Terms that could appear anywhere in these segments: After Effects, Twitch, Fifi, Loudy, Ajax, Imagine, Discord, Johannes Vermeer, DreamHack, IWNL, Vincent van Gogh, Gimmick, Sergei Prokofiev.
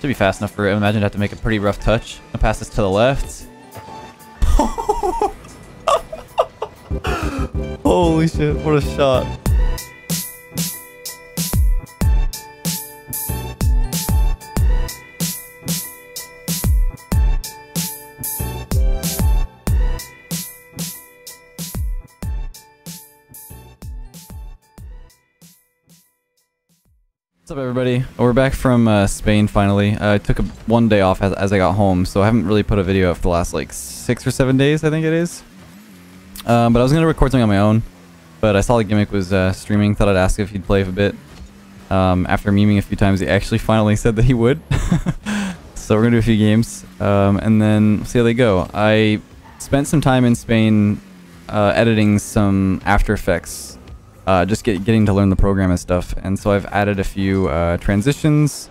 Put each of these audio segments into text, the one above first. Should be fast enough for Imagine to have to make a pretty rough touch. I'll pass this to the left. Holy shit, what a shot. What's up, everybody? We're back from Spain finally. I took one day off as I got home, so I haven't really put a video up for the last like 6 or 7 days, I think it is. But I was gonna record something on my own, but I saw the Gimmick was streaming. Thought I'd ask if he'd play for a bit. After memeing a few times, he actually finally said that he would. So we're gonna do a few games, and then see how they go. I spent some time in Spain editing some After Effects. Just getting to learn the program and stuff, and so I've added a few transitions,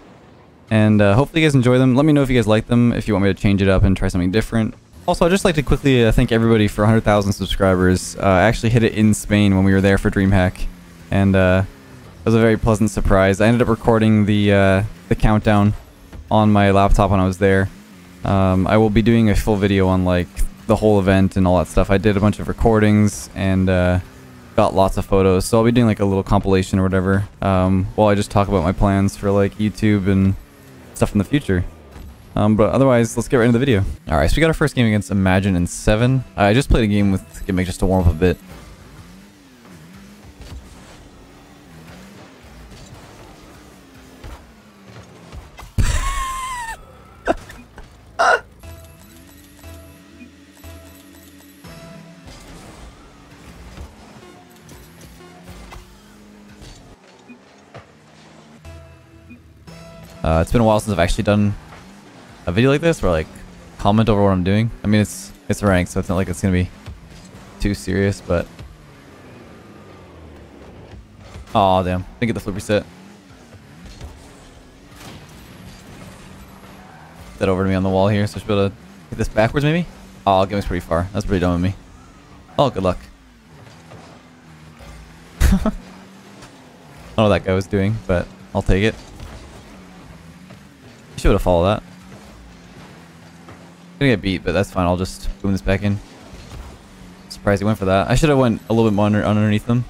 and hopefully you guys enjoy them. Let me know if you guys like them, if you want me to change it up and try something different. Also, I'd just like to quickly thank everybody for 100,000 subscribers. I actually hit it in Spain when we were there for DreamHack, and it was a very pleasant surprise. I ended up recording the countdown on my laptop when I was there. I will be doing a full video on like the whole event and all that stuff. I did a bunch of recordings and got lots of photos, so I'll be doing like a little compilation or whatever while I just talk about my plans for like YouTube and stuff in the future. But otherwise, let's get right into the video. Alright, so we got our first game against Imagine in 7. I just played a game with Gimmick just to warm up a bit. It's been a while since I've actually done a video like this, where I, like, comment over what I'm doing. I mean, it's ranked, so it's not like it's gonna be too serious, but... Aw, damn. Didn't get the flip reset. Get that over to me on the wall here, so I should be able to hit this backwards, maybe? Aw, Gimmicks pretty far. That's pretty dumb of me. Oh, good luck. I don't know what that guy was doing, but I'll take it. Should have followed that. I'm gonna get beat, but that's fine. I'll just boom this back in. Surprised he went for that. I should have went a little bit more underneath them.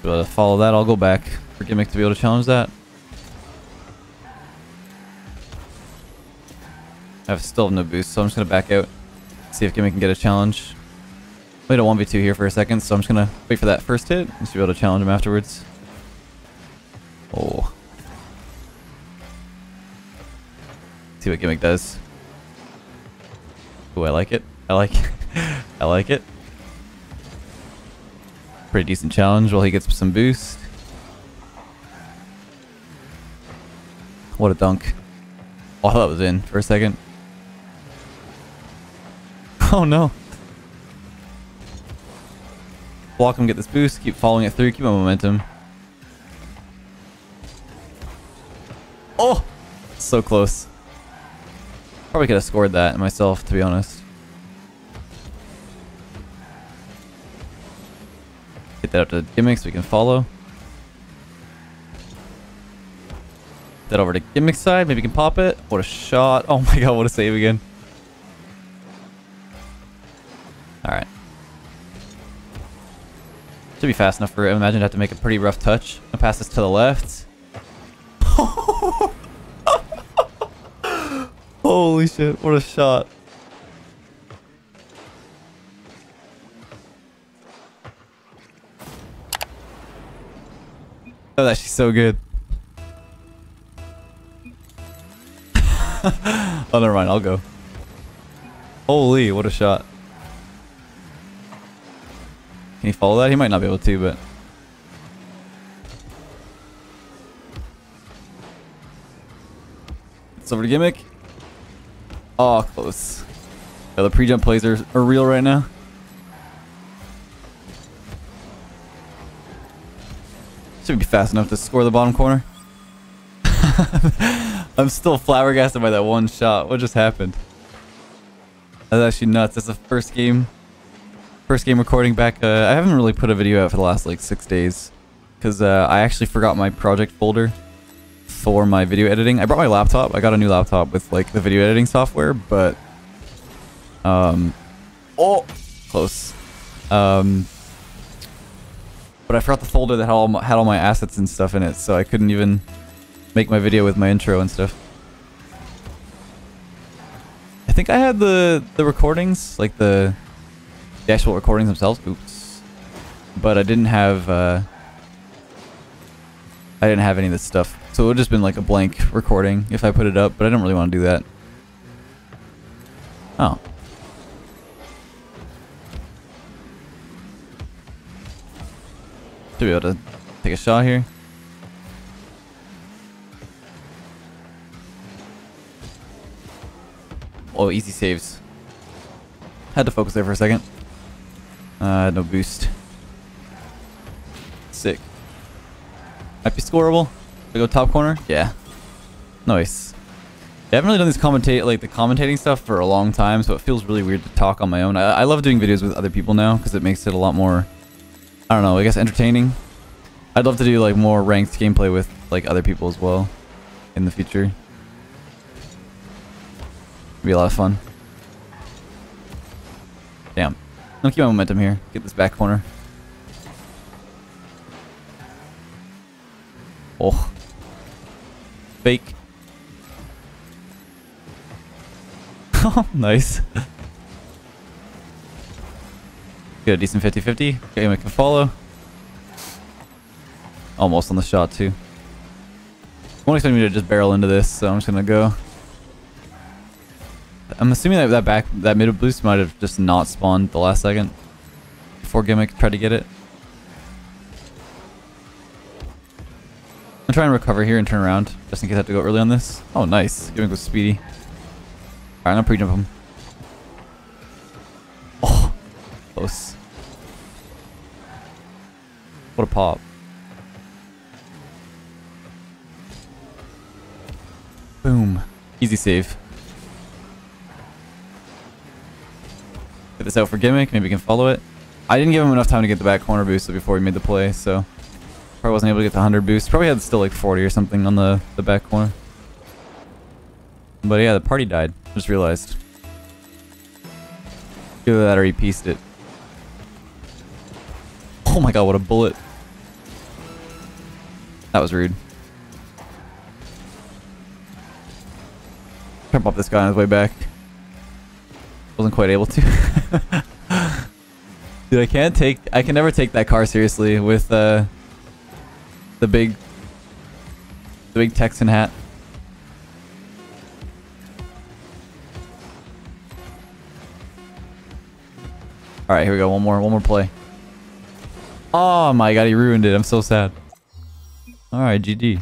Should have followed that. I'll go back for Gimmick to be able to challenge that. I still have no boost, so I'm just gonna back out. See if Gimmick can get a challenge. Wait a 1v2 here for a second, so I'm just gonna wait for that first hit and should be able to challenge him afterwards. Oh. See what Gimmick does. Ooh, I like it. I like it. I like it. Pretty decent challenge while he gets some boost. What a dunk. Oh, that was in for a second. Oh no. Block him, get this boost, keep following it through, keep my momentum. Oh! So close. Probably could have scored that myself, to be honest. Get that up to Gimmick so we can follow. Get that over to Gimmick's side, maybe we can pop it. What a shot. Oh my god, what a save again. Alright. Should be fast enough for Imagine to have to make a pretty rough touch. I'll pass this to the left. Holy shit, what a shot. That was actually so good. Oh, never mind, I'll go. Holy, what a shot. Can he follow that? He might not be able to, but... It's over to Gimmick. Oh, close. Yeah, the pre-jump plays are real right now. Should be fast enough to score the bottom corner. I'm still flabbergasted by that one shot. What just happened? That's actually nuts. That's the first game recording back. I haven't really put a video out for the last like 6 days. because I actually forgot my project folder for my video editing. I brought my laptop. I got a new laptop with like the video editing software, but oh, close. But I forgot the folder that had all my assets and stuff in it, so I couldn't even make my video with my intro and stuff. I think I had the recordings, like the actual recordings themselves. Oops. But I didn't have any of this stuff, so it would just been like a blank recording if I put it up. But I don't really want to do that. Oh. Should be able to take a shot here. Oh, easy saves. Had to focus there for a second. No boost. Sick. Might be scoreable. We go top corner. Yeah. Nice. Yeah, I haven't really done this commentating stuff for a long time, so it feels really weird to talk on my own. I love doing videos with other people now because it makes it a lot more, I don't know, I guess entertaining. I'd love to do like more ranked gameplay with like other people as well in the future. It'd be a lot of fun. Damn. I'll keep my momentum here. Get this back corner. Oh. Fake. Oh, nice. Get a decent 50-50. Gimmick can follow. Almost on the shot too. Won't expect me to just barrel into this, so I'm just gonna go. I'm assuming that that mid boost might have just not spawned the last second before Gimmick tried to get it. I'm trying to recover here and turn around just in case I have to go early on this. Oh, nice. Gimmick was speedy. Alright, I'll pre-jump him. Oh, close. What a pop. Boom. Easy save. Get this out for Gimmick. Maybe we can follow it. I didn't give him enough time to get the back corner boost before he made the play, so probably wasn't able to get the 100 boost. Probably had still like 40 or something on the back corner. But yeah, the party died. Just realized. Either that or he pieced it. Oh my god, what a bullet. That was rude. Try to pop this guy on his way back. Wasn't quite able to. Dude, I can never take that car seriously with the big Texan hat. All right, here we go. One more play. Oh my god, he ruined it. I'm so sad. All right, GG.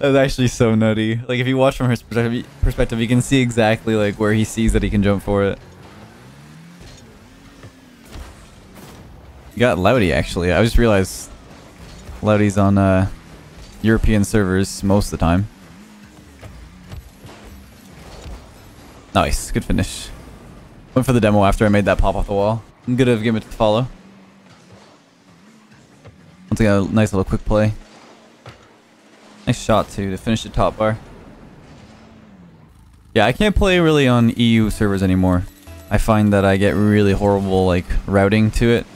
That's actually so nutty. Like, if you watch from his perspective, you can see exactly like where he sees that he can jump for it. You got Loudy, actually. I just realized Loudy's on European servers most of the time. Nice, good finish. Went for the demo after I made that pop off the wall. I'm good at giving it a follow. Once again, a nice little quick play. Nice shot, too, to finish the top bar. Yeah, I can't play really on EU servers anymore. I find that I get really horrible, like, routing to it.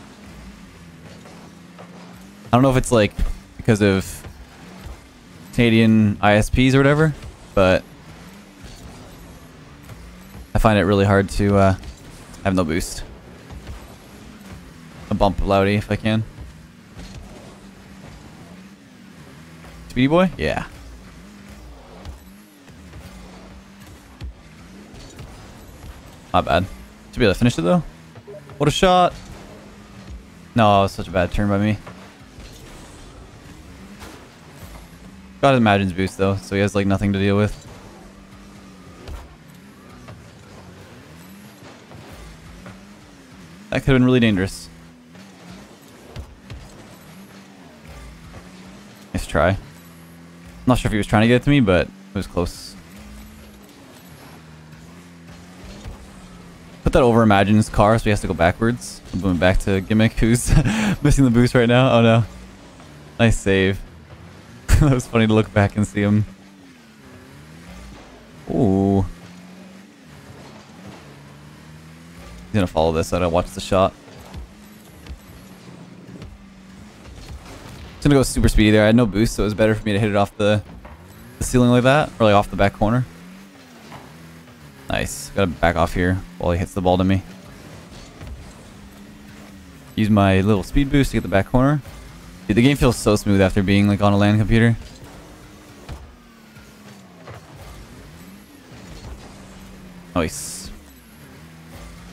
I don't know if it's, like, because of Canadian ISPs or whatever, but I find it really hard to have no boost. I'll bump Loudy if I can. Speedy boy? Yeah. Not bad. Should be able to finish it though. What a shot! No, it was such a bad turn by me. Got Imagine's boost though, so he has like nothing to deal with. That could have been really dangerous. Nice try. Not sure if he was trying to get it to me, but it was close. that over Imagine's car, so he has to go backwards. I'm going back to Gimmick, who's missing the boost right now. Oh no. Nice save. That was funny to look back and see him. Ooh. He's gonna follow this, so I don't watch the shot. Just gonna go super speedy there. I had no boost, so it was better for me to hit it off the ceiling like that, or like off the back corner. Nice. Gotta back off here while he hits the ball to me. Use my little speed boost to get the back corner. Dude, the game feels so smooth after being like on a LAN computer. Nice.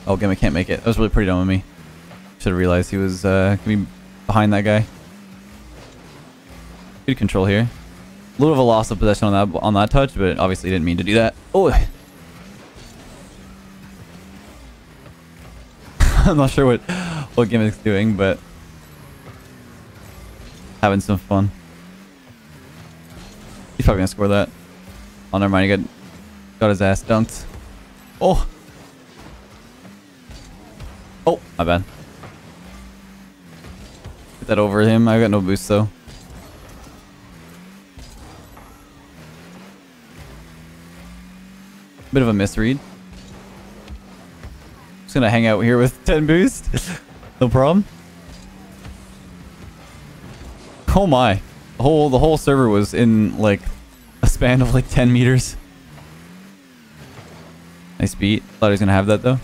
Oh, Gimmick can't make it. That was really pretty dumb of me. Should have realized he was gonna be behind that guy. Good control here. A little of a loss of possession on that touch, but obviously didn't mean to do that. Oh. I'm not sure what Gimmick's doing, but having some fun. He's probably gonna score that. Oh, never mind. He got his ass dunked. Oh. Oh, my bad. Get that over him. I got no boost though. Bit of a misread. Just gonna hang out here with 10 boost. No problem. Oh my. The whole server was in like a span of like 10 meters. Nice beat. Thought he was gonna have that though.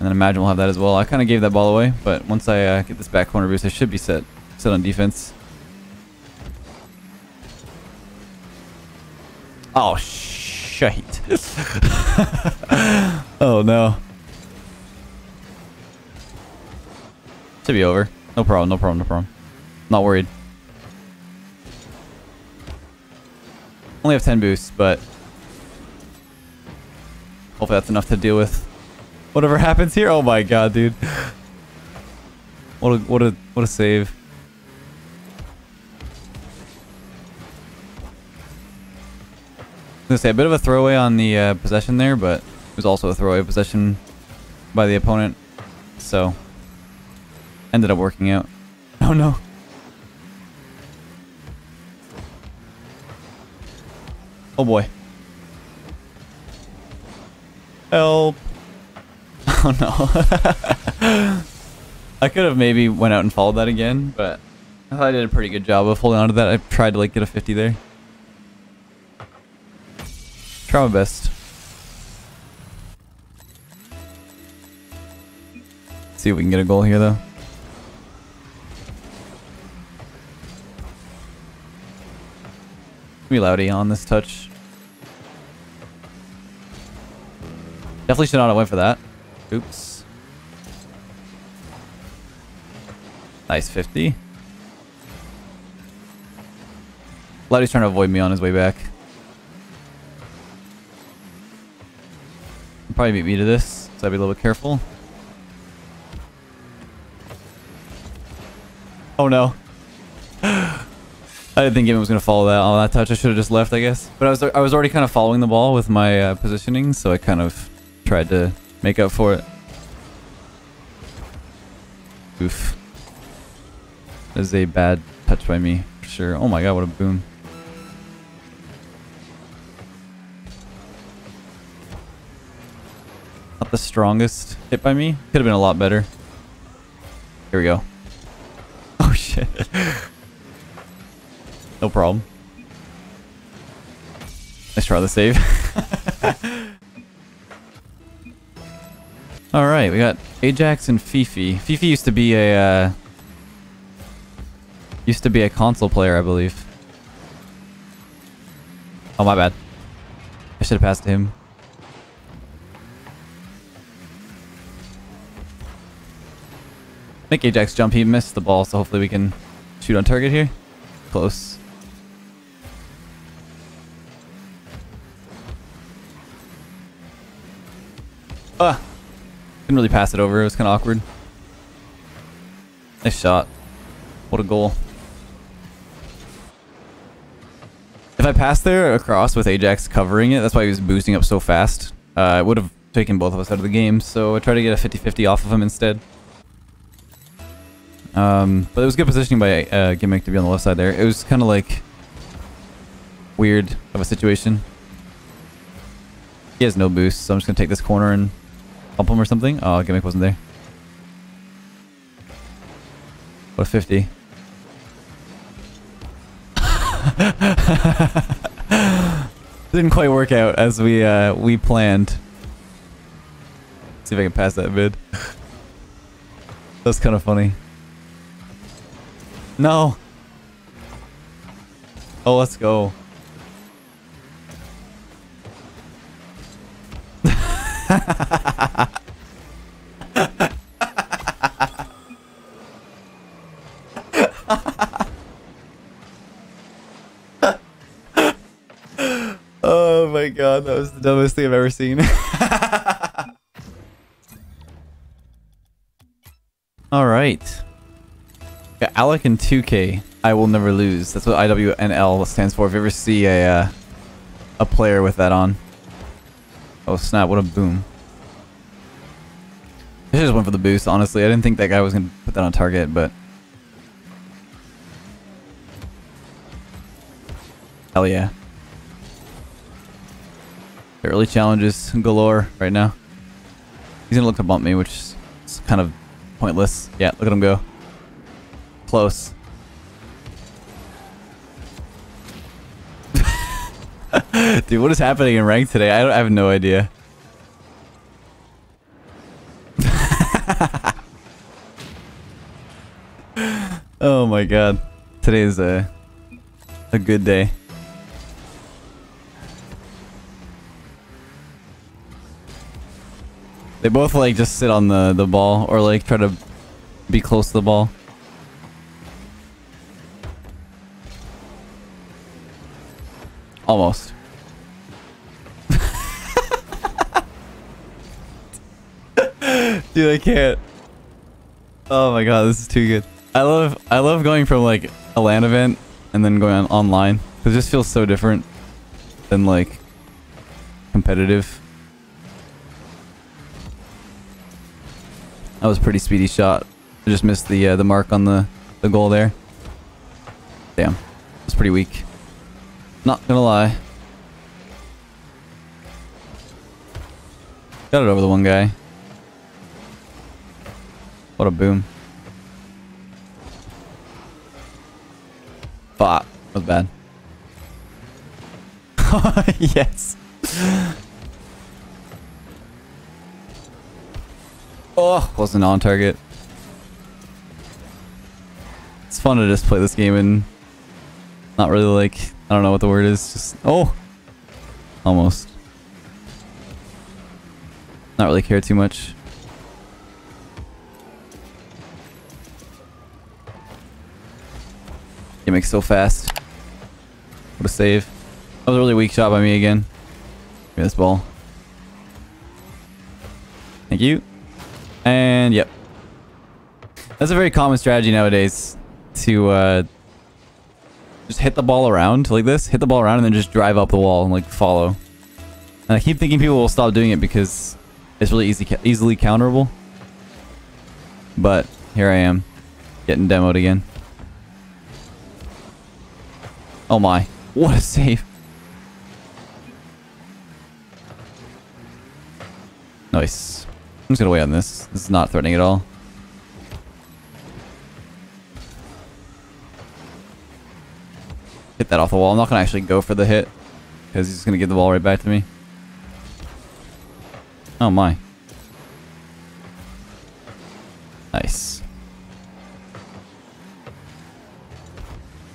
And then Imagine we'll have that as well. I kind of gave that ball away, but once I get this back corner boost, I should be set on defense. Oh, shite. Oh, no. Should be over. No problem, no problem, no problem. Not worried. Only have 10 boosts, but hopefully that's enough to deal with whatever happens here. Oh my god, dude. What a save. I was gonna say a bit of a throwaway on the possession there, but it was also a throwaway possession by the opponent, so ended up working out. Oh no! Oh boy! Help! Oh no! I could have maybe went out and followed that again, but I thought I did a pretty good job of holding on to that. I tried to like get a 50 there. Try my best. See if we can get a goal here though. Be Loudy on this touch. Definitely should not have went for that. Oops. Nice 50. Loudy's trying to avoid me on his way back. Probably beat me to this, so I'd be a little bit careful. Oh no. I didn't think Gimmick was going to follow that on that touch. I should have just left, I guess. But I was already kind of following the ball with my positioning, so I kind of tried to make up for it. Oof. That is a bad touch by me, for sure. Oh my god, what a boom. The strongest hit by me. Could have been a lot better. Here we go. Oh shit. No problem. Let's try the save. Alright, we got Ajax and Fifi. Fifi used to be a console player, I believe. Oh my bad. I should have passed to him. Make Ajax jump. He missed the ball, so hopefully we can shoot on target here. Close. Ah! Couldn't really pass it over. It was kind of awkward. Nice shot. What a goal. If I passed there across with Ajax covering it, that's why he was boosting up so fast. It would have taken both of us out of the game, so I tried to get a 50-50 off of him instead. But it was good positioning by Gimmick to be on the left side there. It was kind of like weird of a situation. He has no boost, so I'm just going to take this corner and pump him or something. Oh, Gimmick wasn't there. What a 50. Didn't quite work out as we planned. Let's see if I can pass that mid. That's kind of funny. No. Oh, let's go. Oh my god, that was the dumbest thing I've ever seen. All right. Yeah, Alec and 2K. I will never lose. That's what IWNL stands for. If you ever see a player with that on. Oh snap! What a boom! I just went for the boost. Honestly, I didn't think that guy was gonna put that on target, but hell yeah! The early challenges galore right now. He's gonna look to bump me, which is kind of pointless. Yeah, look at him go. Close. Dude, what is happening in ranked today? I have no idea. Oh my god. Today is a good day. They both like just sit on the ball or like try to be close to the ball. Almost. Dude, I can't. Oh my god, this is too good. I love going from like a LAN event and then going on online. It just feels so different than like competitive. That was a pretty speedy shot. I just missed the mark on the goal there. Damn, it's pretty weak. Not gonna lie. Got it over the one guy. What a boom. Fuck. That was bad. Yes. Oh, wasn't on target. It's fun to just play this game and not really like... I don't know what the word is. Just oh, almost. Not really care too much. Gimmick so fast. What a save! That was a really weak shot by me again. Give me this ball. Thank you. And yep, that's a very common strategy nowadays to. Just hit the ball around like this, hit the ball around and then just drive up the wall and like follow. And I keep thinking people will stop doing it because it's really easily counterable. But here I am getting demoed again. Oh my, what a save. Nice. I'm just gonna wait on this. This is not threatening at all. Hit that off the wall. I'm not going to actually go for the hit because he's going to give the ball right back to me. Oh my. Nice.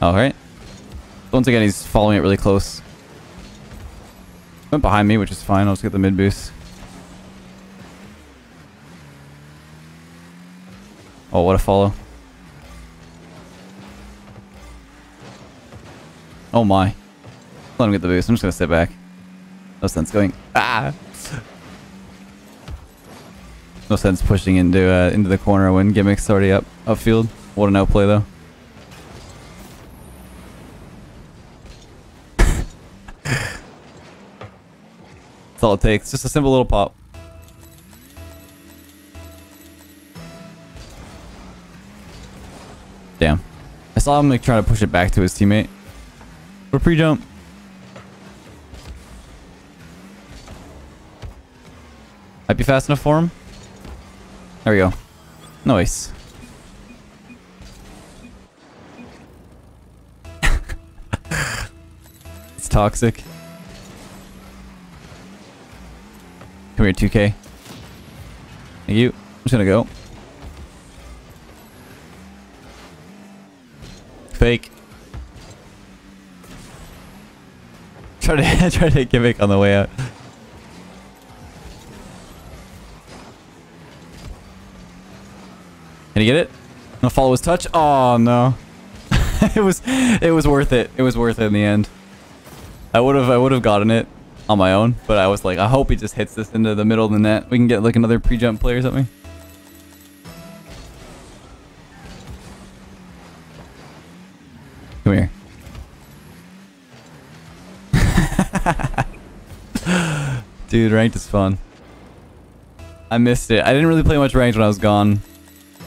Alright. Once again, he's following it really close. Went behind me, which is fine. I'll just get the mid boost. Oh, what a follow. Oh my. Let him get the boost. I'm just going to sit back. No sense going... Ah! No sense pushing into the corner when Gimmick's already upfield. What an outplay though. That's all it takes. Just a simple little pop. Damn. I saw him like trying to push it back to his teammate. We're pre-jump. Might be fast enough for him. There we go. Nice. It's toxic. Come here, 2K. Thank you. I'm just gonna go. Fake. Try to hit Gimmick on the way out. Can you get it? I'm gonna follow his touch. Oh no. it was worth it. It was worth it in the end. I would have gotten it on my own, but I was like, I hope he just hits this into the middle of the net. We can get like another pre-jump play or something. Come here. Dude, ranked is fun. I missed it. I didn't really play much ranked when I was gone.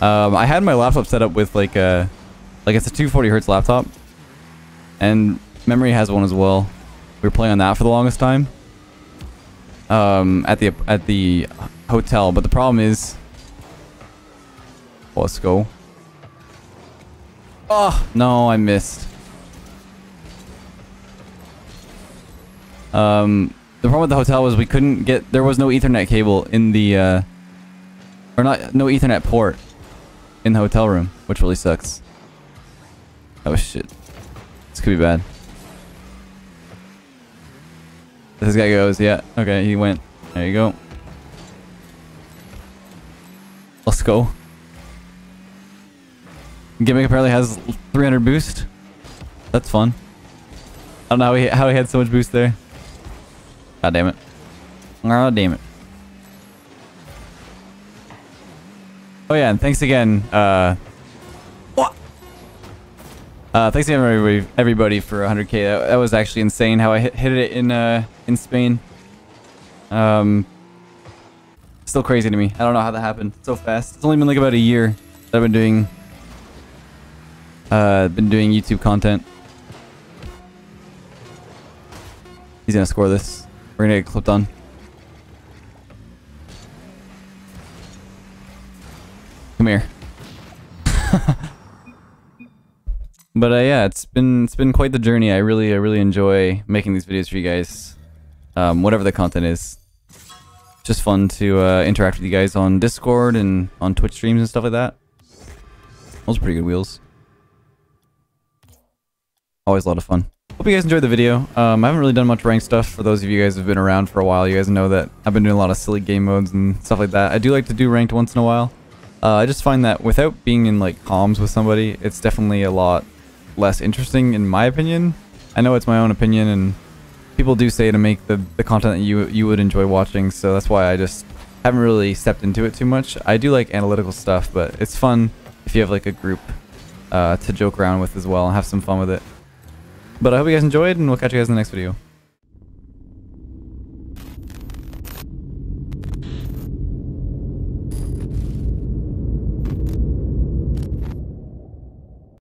I had my laptop set up with like a, it's a 240 Hertz laptop, and memory has one as well. We were playing on that for the longest time, at the hotel. But the problem is, let's go. Oh no, I missed. The problem with the hotel was we couldn't get, there was no Ethernet cable in the, no Ethernet port in the hotel room, which really sucks. Oh shit. This could be bad. This guy goes, yeah. Okay, he went. There you go. Let's go. Gimmick apparently has 300 boost. That's fun. I don't know how he had so much boost there. God damn it. God damn it. Oh yeah, and thanks again, thanks again everybody for 100K. That was actually insane how I hit it in Spain. Still crazy to me. I don't know how that happened so fast. It's only been like about a year that I've been doing YouTube content. He's gonna score this. We're gonna get clipped on. Come here. But yeah, it's been quite the journey. I really enjoy making these videos for you guys. Whatever the content is, just fun to interact with you guys on Discord and on Twitch streams and stuff like that. Those are pretty good wheels. Always a lot of fun. Hope you guys enjoyed the video. I haven't really done much ranked stuff. For those of you guys who've been around for a while, you guys know that I've been doing a lot of silly game modes and stuff like that. I do like to do ranked once in a while. I just find that without being in like comms with somebody, it's definitely a lot less interesting in my opinion. I know it's my own opinion, and people do say to make the content that you would enjoy watching, so that's why I just haven't really stepped into it too much. I do like analytical stuff, but it's fun if you have like a group to joke around with as well and have some fun with it. But I hope you guys enjoyed, and we'll catch you guys in the next video.